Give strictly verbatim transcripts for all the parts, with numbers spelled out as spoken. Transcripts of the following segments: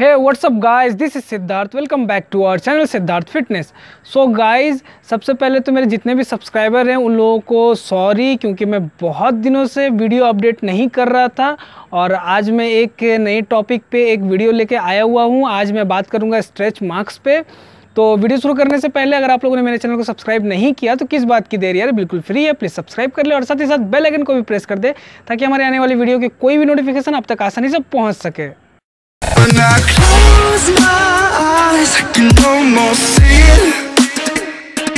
Hey, what's up guys? This is Siddharth. Welcome back to our channel Siddharth fitness. So guys, सबसे पहले तो मेरे जितने भी सब्सक्राइबर हैं उन लोगों को सॉरी, क्योंकि मैं बहुत दिनों से वीडियो अपडेट नहीं कर रहा था और आज मैं एक नए टॉपिक पे एक वीडियो लेके आया हुआ हूँ। आज मैं बात करूँगा स्ट्रेच मार्क्स पे। तो वीडियो शुरू करने से पहले अगर आप लोगों ने मेरे चैनल को सब्सक्राइब नहीं किया तो किस बात की देर यार, बिल्कुल फ्री है, प्लीज़ सब्सक्राइब कर ले और साथ ही साथ बेल आइकन को भी प्रेस कर दे ताकि हमारे आने वाली वीडियो की कोई भी नोटिफिकेशन आप तक आसानी से पहुँच सके। When I close my eyes, I can almost see it.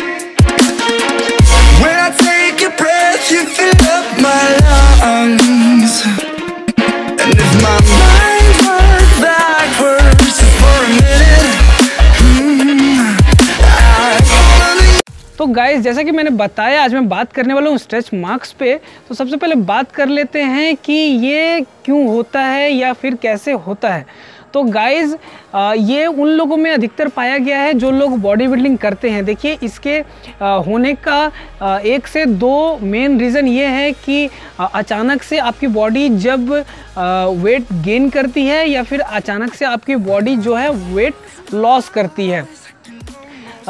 When I take a breath, you fill up my lungs. And if my mind worked backwards for a minute, hmm, I finally. तो guys, जैसा कि मैंने बताया, आज मैं बात करने वाला हूँ स्ट्रेच मार्क्स पे। तो सबसे पहले बात कर लेते हैं कि ये क्यों होता है या फिर कैसे होता है। तो गाइज़, ये उन लोगों में अधिकतर पाया गया है जो लोग बॉडी बिल्डिंग करते हैं। देखिए, इसके आ, होने का आ, एक से दो मेन रीज़न ये है कि आ, अचानक से आपकी बॉडी जब आ, वेट गेन करती है या फिर अचानक से आपकी बॉडी जो है वेट लॉस करती है।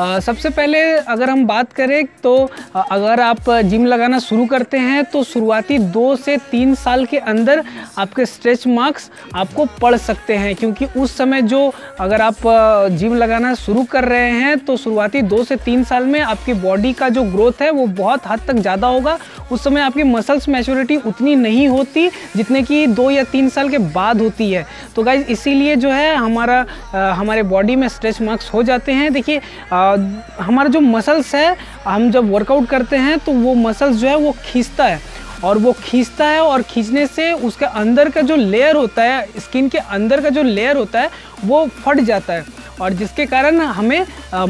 Uh, सबसे पहले अगर हम बात करें तो uh, अगर आप जिम लगाना शुरू करते हैं तो शुरुआती दो से तीन साल के अंदर आपके स्ट्रेच मार्क्स आपको पड़ सकते हैं, क्योंकि उस समय जो अगर आप uh, जिम लगाना शुरू कर रहे हैं तो शुरुआती दो से तीन साल में आपकी बॉडी का जो ग्रोथ है वो बहुत हद तक ज़्यादा होगा। उस समय आपकी मसल्स मैच्योरिटी उतनी नहीं होती जितने की दो या तीन साल के बाद होती है। तो गाइज, इसीलिए जो है हमारा uh, हमारे बॉडी में स्ट्रेच मार्क्स हो जाते हैं। देखिए, हमारा जो मसल्स है, हम जब वर्कआउट करते हैं तो वो मसल्स जो है वो खींचता है और वो खींचता है और खींचने से उसके अंदर का जो लेयर होता है, स्किन के अंदर का जो लेयर होता है वो फट जाता है और जिसके कारण हमें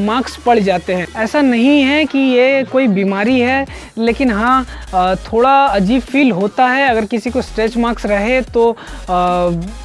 मार्क्स पड़ जाते हैं। ऐसा नहीं है कि ये कोई बीमारी है, लेकिन हाँ, आ, थोड़ा अजीब फील होता है अगर किसी को स्ट्रेच मार्क्स रहे तो। आ,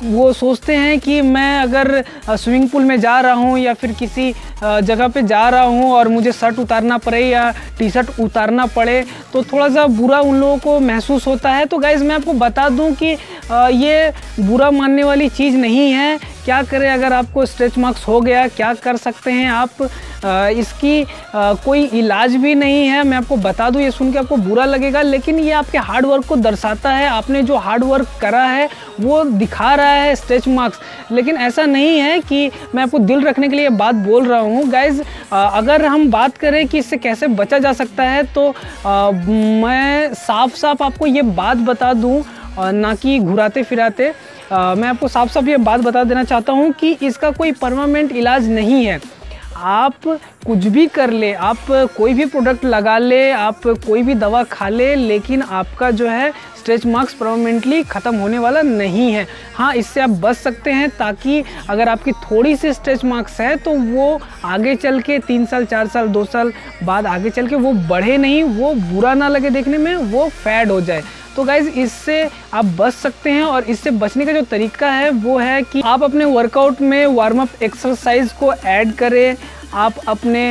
वो सोचते हैं कि मैं अगर स्विमिंग पूल में जा रहा हूँ या फिर किसी जगह पे जा रहा हूँ और मुझे शर्ट उतारना पड़े या टी शर्ट उतारना पड़े तो थोड़ा सा बुरा उन लोगों को महसूस होता है। तो गाइज़, मैं आपको बता दूँ कि आ, ये बुरा मानने वाली चीज़ नहीं है। क्या करें अगर आपको स्ट्रेच मार्क्स हो गया, क्या कर सकते हैं आप। आ, इसकी आ, कोई इलाज भी नहीं है। मैं आपको बता दूं, ये सुन के आपको बुरा लगेगा, लेकिन ये आपके हार्ड वर्क को दर्शाता है। आपने जो हार्ड वर्क करा है वो दिखा रहा है स्ट्रेच मार्क्स, लेकिन ऐसा नहीं है कि मैं आपको दिल रखने के लिए बात बोल रहा हूँ। गाइज़, अगर हम बात करें कि इससे कैसे बचा जा सकता है तो आ, मैं साफ साफ आपको ये बात बता दूँ, ना कि घुराते फिराते। आ, मैं आपको साफ साफ ये बात बता देना चाहता हूँ कि इसका कोई परमानेंट इलाज नहीं है। आप कुछ भी कर ले, आप कोई भी प्रोडक्ट लगा ले, आप कोई भी दवा खा ले, लेकिन आपका जो है स्ट्रेच मार्क्स परमानेंटली ख़त्म होने वाला नहीं है। हाँ, इससे आप बच सकते हैं ताकि अगर आपकी थोड़ी सी स्ट्रेच मार्क्स है तो वो आगे चल के तीन साल चार साल दो साल बाद आगे चल के वो बढ़े नहीं, वो बुरा ना लगे देखने में, वो फैड हो जाए। तो गाइज़, इससे आप बच सकते हैं और इससे बचने का जो तरीका है वो है कि आप अपने वर्कआउट में वार्म अप एक्सरसाइज को ऐड करें। आप अपने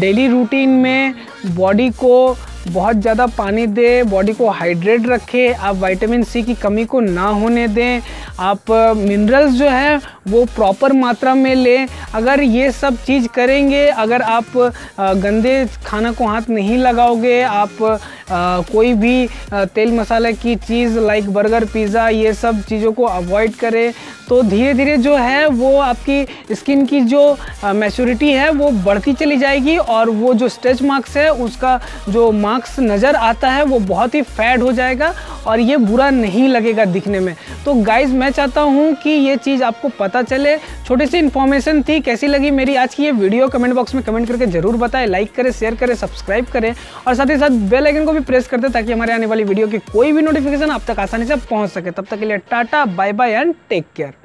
डेली रूटीन में बॉडी को बहुत ज़्यादा पानी दें, बॉडी को हाइड्रेट रखें। आप विटामिन सी की कमी को ना होने दें। आप मिनरल्स जो है वो प्रॉपर मात्रा में लें। अगर ये सब चीज़ करेंगे, अगर आप गंदे खाना को हाथ नहीं लगाओगे, आप आ, कोई भी आ, तेल मसाले की चीज़ लाइक बर्गर पिज़्ज़ा ये सब चीज़ों को अवॉइड करें, तो धीरे धीरे जो है वो आपकी स्किन की जो मैच्योरिटी है वो बढ़ती चली जाएगी और वो जो स्ट्रेच मार्क्स है उसका जो मार्क्स नज़र आता है वो बहुत ही फैड हो जाएगा और ये बुरा नहीं लगेगा दिखने में। तो गाइज़, मैं चाहता हूँ कि ये चीज़ आपको पता चले। छोटी सी इन्फॉर्मेशन थी। कैसी लगी मेरी आज की ये वीडियो कमेंट बॉक्स में कमेंट करके ज़रूर बताएं। लाइक करें, शेयर करें, सब्सक्राइब करें और साथ ही साथ बेल आइकन को भी प्रेस कर दें ताकि हमारे आने वाली वीडियो की कोई भी नोटिफिकेशन आप तक आसानी से पहुँच सके। तब तक के लिए tata, bye bye and take care.